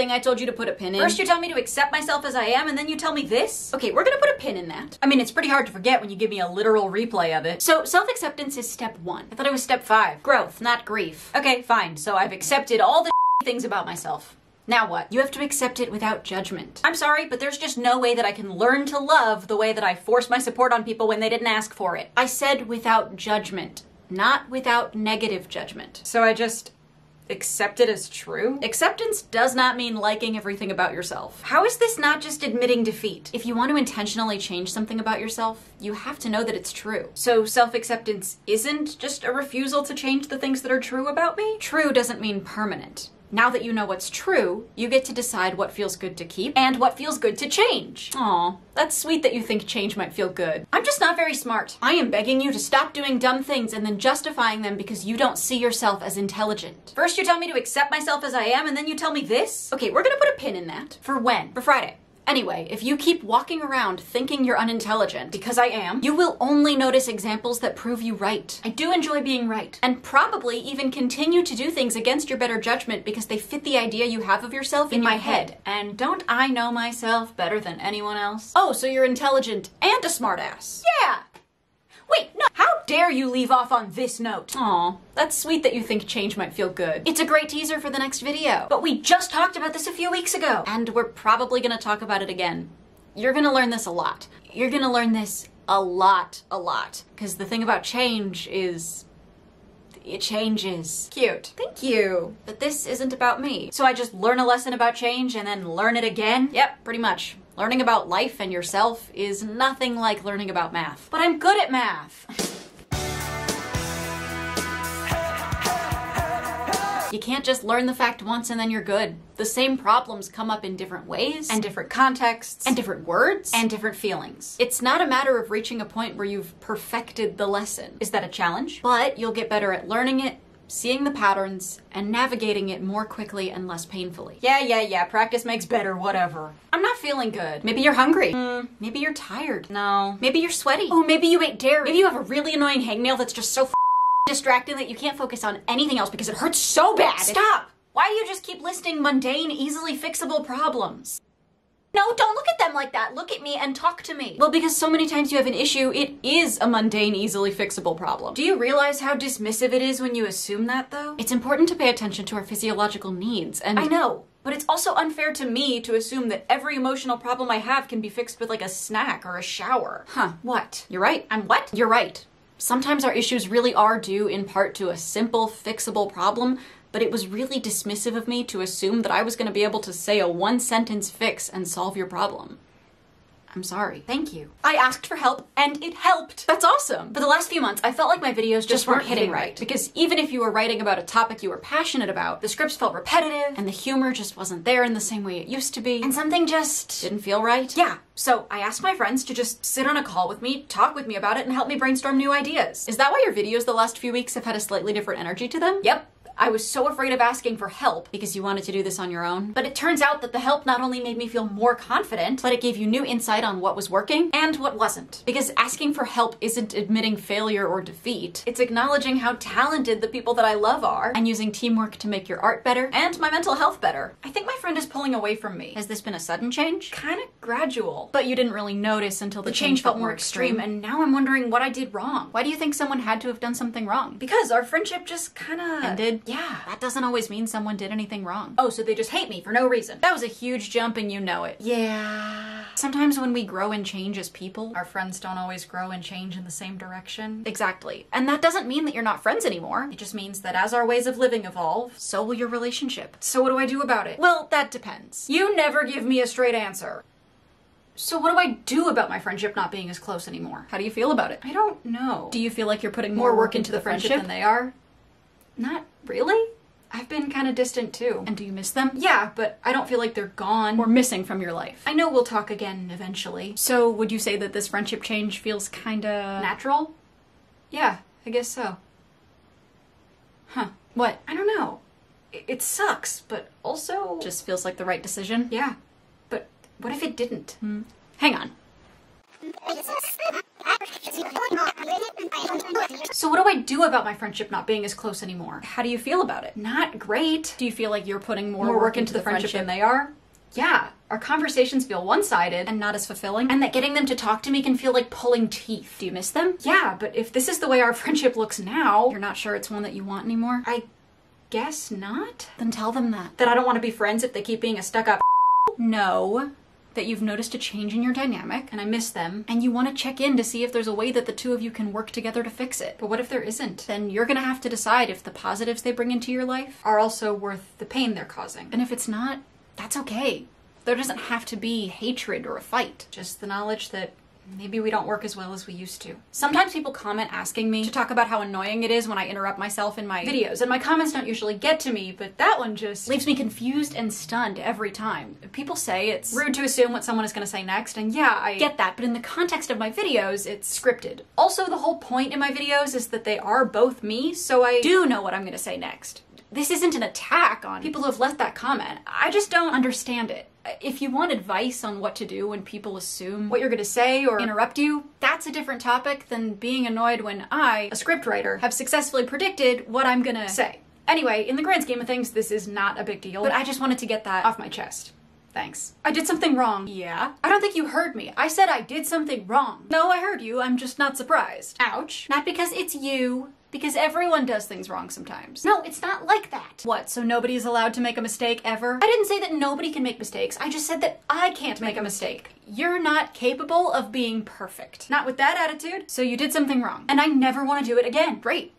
thing I told you to put a pin in? First you tell me to accept myself as I am, and then you tell me this? Okay, we're gonna put a pin in that. I mean, it's pretty hard to forget when you give me a literal replay of it. So self-acceptance is step 1. I thought it was step 5. Growth, not grief. Okay, fine. So I've accepted all the things about myself. Now what? You have to accept it without judgment. I'm sorry, but there's just no way that I can learn to love the way that I force my support on people when they didn't ask for it. I said without judgment, not without negative judgment. So I just accept it as true? Acceptance does not mean liking everything about yourself. How is this not just admitting defeat? If you want to intentionally change something about yourself, you have to know that it's true. So self-acceptance isn't just a refusal to change the things that are true about me? True doesn't mean permanent. Now that you know what's true, you get to decide what feels good to keep and what feels good to change. Aw, that's sweet that you think change might feel good. I'm just not very smart. I am begging you to stop doing dumb things and then justifying them because you don't see yourself as intelligent. First you tell me to accept myself as I am, and then you tell me this? Okay, we're gonna put a pin in that. For when? For Friday. Anyway, if you keep walking around thinking you're unintelligent, because I am, you will only notice examples that prove you right. I do enjoy being right, and probably even continue to do things against your better judgment because they fit the idea you have of yourself in my head. And don't I know myself better than anyone else? Oh, so you're intelligent and a smartass. Yeah! Wait, no! How dare you leave off on this note? Aw, that's sweet that you think change might feel good. It's a great teaser for the next video. But we just talked about this a few weeks ago, and we're probably gonna talk about it again. You're gonna learn this a lot. You're gonna learn this a lot. Because the thing about change is, it changes. Cute. Thank you. But this isn't about me. So I just learn a lesson about change and then learn it again? Yep, pretty much. Learning about life and yourself is nothing like learning about math. But I'm good at math. You can't just learn the fact once and then you're good. The same problems come up in different ways, and different contexts, and different words, and different feelings. It's not a matter of reaching a point where you've perfected the lesson. Is that a challenge? But you'll get better at learning it, seeing the patterns, and navigating it more quickly and less painfully. Yeah, practice makes better, whatever. I'm not feeling good. Maybe you're hungry. Maybe you're tired. No. Maybe you're sweaty. Oh, maybe you ate dairy. Maybe you have a really annoying hangnail that's just so distracting that you can't focus on anything else because it hurts so bad. Stop! Why do you just keep listing mundane, easily fixable problems? No, don't look at them like that. Look at me and talk to me. Well, because so many times you have an issue, it is a mundane, easily fixable problem. Do you realize how dismissive it is when you assume that, though? It's important to pay attention to our physiological needs and— I know, but it's also unfair to me to assume that every emotional problem I have can be fixed with, like, a snack or a shower. Huh, what? You're right. I'm what? You're right. Sometimes our issues really are due in part to a simple, fixable problem, but it was really dismissive of me to assume that I was gonna be able to say a one-sentence fix and solve your problem. I'm sorry. Thank you. I asked for help and it helped. That's awesome. For the last few months, I felt like my videos just weren't hitting right. Because even if you were writing about a topic you were passionate about, the scripts felt repetitive and the humor just wasn't there in the same way it used to be. And something just didn't feel right. Yeah. So I asked my friends to just sit on a call with me, talk with me about it, and help me brainstorm new ideas. Is that why your videos the last few weeks have had a slightly different energy to them? Yep. I was so afraid of asking for help because you wanted to do this on your own. But it turns out that the help not only made me feel more confident, but it gave you new insight on what was working and what wasn't. Because asking for help isn't admitting failure or defeat. It's acknowledging how talented the people that I love are and using teamwork to make your art better and my mental health better. I think my friend is pulling away from me. Has this been a sudden change? Kind of gradual. But you didn't really notice until the change felt more extreme, and now I'm wondering what I did wrong. Why do you think someone had to have done something wrong? Because our friendship just kind of ended. Yeah, that doesn't always mean someone did anything wrong. Oh, so they just hate me for no reason. That was a huge jump and you know it. Yeah. Sometimes when we grow and change as people, our friends don't always grow and change in the same direction. Exactly. And that doesn't mean that you're not friends anymore. It just means that as our ways of living evolve, so will your relationship. So what do I do about it? Well, that depends. You never give me a straight answer. So what do I do about my friendship not being as close anymore? How do you feel about it? I don't know. Do you feel like you're putting more work into the friendship than they are? Not really? I've been kind of distant too. And do you miss them? Yeah, but I don't feel like they're gone or missing from your life. I know we'll talk again eventually. So would you say that this friendship change feels kinda natural? Yeah, I guess so. Huh. What? I don't know. It sucks, but also just feels like the right decision. Yeah, but what if it didn't? Hang on. So what do I do about my friendship not being as close anymore? How do you feel about it? Not great. Do you feel like you're putting more work into the friendship than they are? Yeah, our conversations feel one-sided and not as fulfilling, and that getting them to talk to me can feel like pulling teeth. Do you miss them? Yeah, but if this is the way our friendship looks now, you're not sure it's one that you want anymore? I guess not? Then tell them that. That I don't want to be friends if they keep being a stuck-up. No. That you've noticed a change in your dynamic, and I miss them, and you want to check in to see if there's a way that the two of you can work together to fix it. But what if there isn't? Then you're gonna have to decide if the positives they bring into your life are also worth the pain they're causing. And if it's not, that's okay. There doesn't have to be hatred or a fight. Just the knowledge that maybe we don't work as well as we used to. Sometimes people comment asking me to talk about how annoying it is when I interrupt myself in my videos, and my comments don't usually get to me, but that one just leaves me confused and stunned every time. People say it's rude to assume what someone is going to say next, and yeah, I get that, but in the context of my videos, it's scripted. Also, the whole point in my videos is that they are both me, so I do know what I'm going to say next. This isn't an attack on people who have left that comment. I just don't understand it. If you want advice on what to do when people assume what you're gonna say or interrupt you, that's a different topic than being annoyed when I, a scriptwriter, have successfully predicted what I'm gonna say. Anyway, in the grand scheme of things, this is not a big deal, but I just wanted to get that off my chest. Thanks. I did something wrong. Yeah? I don't think you heard me. I said I did something wrong. No, I heard you. I'm just not surprised. Ouch. Not because it's you. Because everyone does things wrong sometimes. No, it's not like that. What, so nobody's allowed to make a mistake ever? I didn't say that nobody can make mistakes. I just said that I can't make a mistake. You're not capable of being perfect. Not with that attitude, so you did something wrong. And I never want to do it again. Great.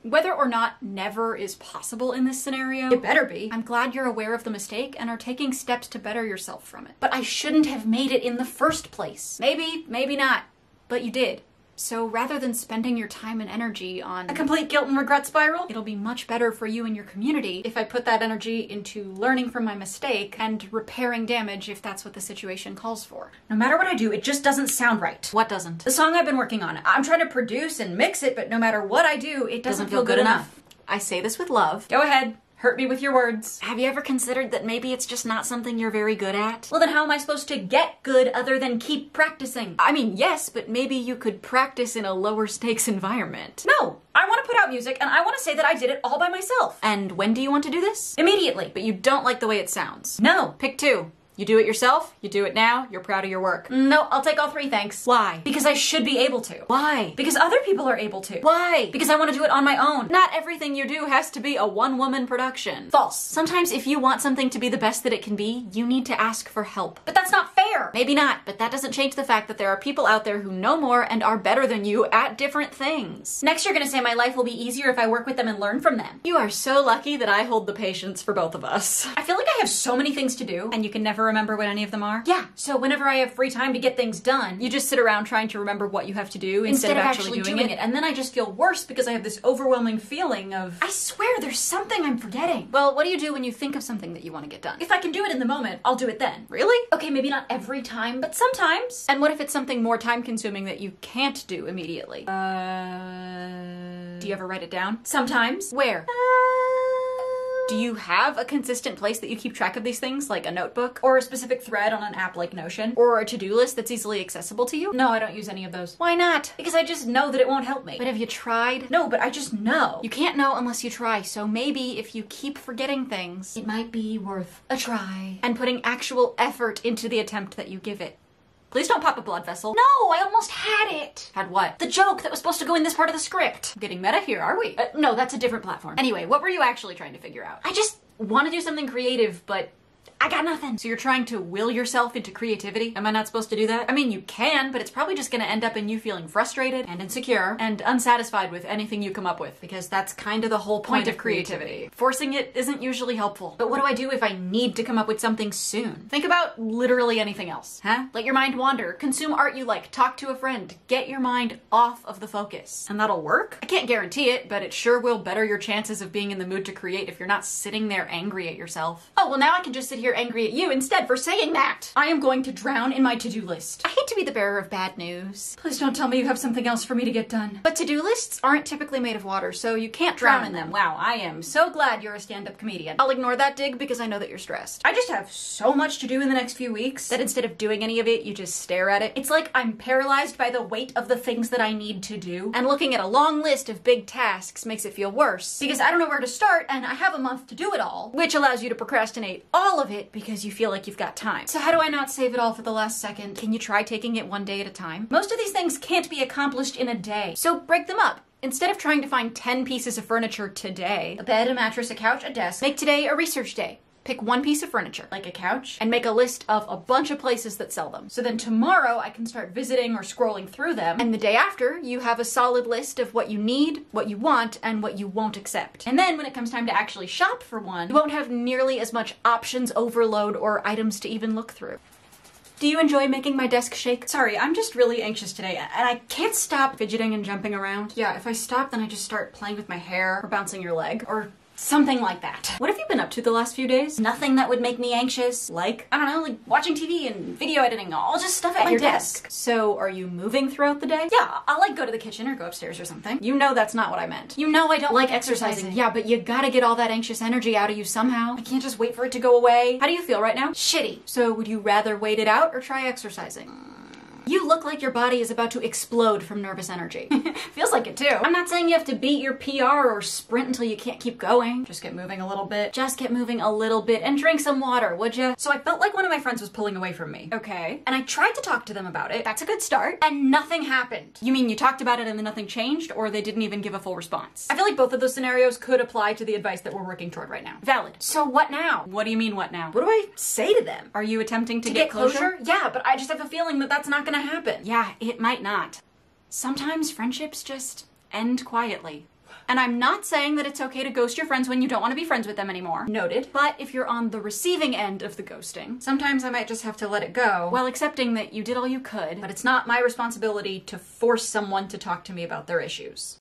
Whether or not never is possible in this scenario, it better be. I'm glad you're aware of the mistake and are taking steps to better yourself from it. But I shouldn't have made it in the first place. Maybe, maybe not, but you did. So rather than spending your time and energy on a complete guilt and regret spiral, it'll be much better for you and your community if I put that energy into learning from my mistake and repairing damage if that's what the situation calls for. No matter what I do, it just doesn't sound right. What doesn't? The song I've been working on. I'm trying to produce and mix it, but no matter what I do, it doesn't feel good enough. I say this with love. Go ahead. Hurt me with your words. Have you ever considered that maybe it's just not something you're very good at? Well, then how am I supposed to get good other than keep practicing? I mean, yes, but maybe you could practice in a lower stakes environment. No, I want to put out music and I want to say that I did it all by myself. And when do you want to do this? Immediately. But you don't like the way it sounds. No. Pick two. You do it yourself, you do it now, you're proud of your work. No, I'll take all three, thanks. Why? Because I should be able to. Why? Because other people are able to. Why? Because I want to do it on my own. Not everything you do has to be a one-woman production. False. Sometimes if you want something to be the best that it can be, you need to ask for help. But that's not fair! Maybe not, but that doesn't change the fact that there are people out there who know more and are better than you at different things. Next you're gonna say my life will be easier if I work with them and learn from them. You are so lucky that I hold the patience for both of us. I feel like I have so many things to do, and you can never remember what any of them are? Yeah, so whenever I have free time to get things done, you just sit around trying to remember what you have to do instead of actually doing it. And then I just feel worse because I have this overwhelming feeling of, I swear there's something I'm forgetting. Well, what do you do when you think of something that you want to get done? If I can do it in the moment, I'll do it then. Really? Okay, maybe not every time, but sometimes. And what if it's something more time consuming that you can't do immediately? Do you ever write it down? Sometimes. Where? Do you have a consistent place that you keep track of these things, like a notebook, or a specific thread on an app like Notion, or a to-do list that's easily accessible to you? No, I don't use any of those. Why not? Because I just know that it won't help me. But have you tried? No, but I just know. You can't know unless you try, so maybe if you keep forgetting things, it might be worth a try. And putting actual effort into the attempt that you give it. Please don't pop a blood vessel. No, I almost had it. Had what? The joke that was supposed to go in this part of the script. Getting meta here, are we? No, that's a different platform. Anyway, what were you actually trying to figure out? I just want to do something creative, but I got nothing. So you're trying to will yourself into creativity? Am I not supposed to do that? I mean, you can, but it's probably just gonna end up in you feeling frustrated and insecure and unsatisfied with anything you come up with, because that's kind of the whole point of creativity. Forcing it isn't usually helpful. But what do I do if I need to come up with something soon? Think about literally anything else, huh? Let your mind wander, consume art you like, talk to a friend, get your mind off of the focus. And that'll work? I can't guarantee it, but it sure will better your chances of being in the mood to create if you're not sitting there angry at yourself. Oh, well now I can just sit here you're angry at you instead for saying that. I am going to drown in my to-do list. I hate to be the bearer of bad news. Please don't tell me you have something else for me to get done. But to-do lists aren't typically made of water, so you can't drown in them. Wow, I am so glad you're a stand-up comedian. I'll ignore that dig because I know that you're stressed. I just have so much to do in the next few weeks that instead of doing any of it, you just stare at it. It's like I'm paralyzed by the weight of the things that I need to do, and looking at a long list of big tasks makes it feel worse because I don't know where to start and I have a month to do it all, which allows you to procrastinate all of it because you feel like you've got time. So how do I not save it all for the last second? Can you try taking it one day at a time? Most of these things can't be accomplished in a day, so break them up. Instead of trying to find 10 pieces of furniture today, a bed, a mattress, a couch, a desk, make today a research day. Pick one piece of furniture, like a couch, and make a list of a bunch of places that sell them. So then tomorrow I can start visiting or scrolling through them, and the day after you have a solid list of what you need, what you want, and what you won't accept. And then when it comes time to actually shop for one, you won't have nearly as much options overload or items to even look through. Do you enjoy making my desk shake? Sorry, I'm just really anxious today, and I can't stop fidgeting and jumping around. Yeah, if I stop, then I just start playing with my hair, or bouncing your leg, or something like that. What have you been up to the last few days? Nothing that would make me anxious, like, I don't know, like watching TV and video editing, all just stuff at your desk. So are you moving throughout the day? Yeah, I'll like go to the kitchen or go upstairs or something. You know that's not what I meant. You know I don't like exercising. Yeah, but you gotta get all that anxious energy out of you somehow. I can't just wait for it to go away. How do you feel right now? Shitty. So would you rather wait it out or try exercising? You look like your body is about to explode from nervous energy. Feels like it too. I'm not saying you have to beat your PR or sprint until you can't keep going. Just get moving a little bit. Just get moving a little bit and drink some water, would ya? So I felt like one of my friends was pulling away from me. Okay. And I tried to talk to them about it. That's a good start. And nothing happened. You mean you talked about it and then nothing changed, or they didn't even give a full response? I feel like both of those scenarios could apply to the advice that we're working toward right now. Valid. So what now? What do you mean what now? What do I say to them? Are you attempting to get closure? Yeah, but I just have a feeling that that's not gonna happen. Yeah, it might not. Sometimes friendships just end quietly. And I'm not saying that it's okay to ghost your friends when you don't want to be friends with them anymore. Noted. But if you're on the receiving end of the ghosting, sometimes I might just have to let it go while accepting that you did all you could, but it's not my responsibility to force someone to talk to me about their issues.